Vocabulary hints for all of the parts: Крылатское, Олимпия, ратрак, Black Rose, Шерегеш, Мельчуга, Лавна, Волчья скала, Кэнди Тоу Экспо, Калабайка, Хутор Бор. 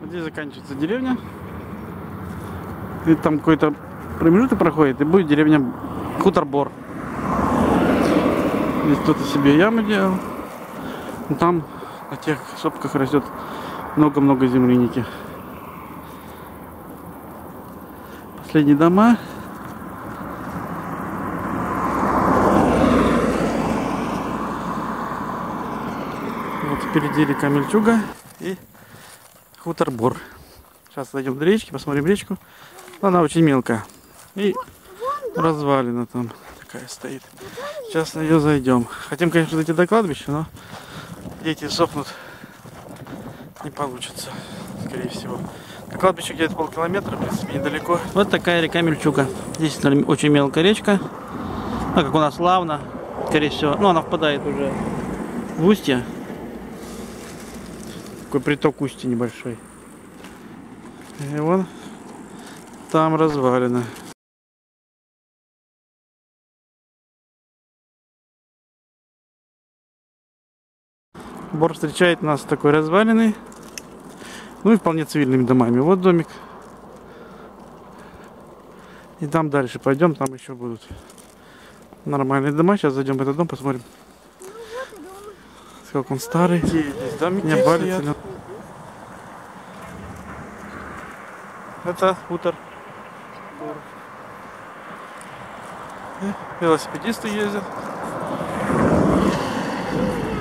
Вот здесь заканчивается деревня. И там какой-то промежуток проходит, и будет деревня Хутор Бор. Здесь кто-то себе яму делал. Там на тех сопках растет много-много земляники. Последние дома. Вот впереди река Мельчуга и Хутор Бор. Сейчас зайдем до речки, посмотрим речку. Она очень мелкая. И развалина там такая стоит. Сейчас на нее зайдем. Хотим, конечно, зайти до кладбища, но дети сохнут. Не получится, скорее всего. До кладбища где-то полкилометра, в принципе, недалеко. Вот такая река Мельчуга. Здесь очень мелкая речка. Ну, как у нас Лавна, скорее всего. Ну, она впадает уже в устье. Такой приток устья небольшой. И вон там развалина. Бор встречает нас такой развалиной, ну и вполне цивильными домами. Вот домик. И там дальше пойдем, там еще будут нормальные дома. Сейчас зайдем в этот дом, посмотрим, сколько он старый. Не балится ли он. Это хутор. Велосипедисты ездят.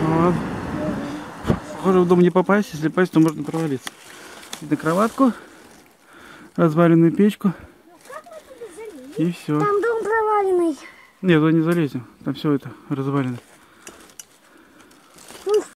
Вот. Похоже, в дом не попасть. Если попасть, то можно провалиться. Видно кроватку, разваленную печку. И все. Там дом проваленный. Нет, туда не залезем. Там все это развалено.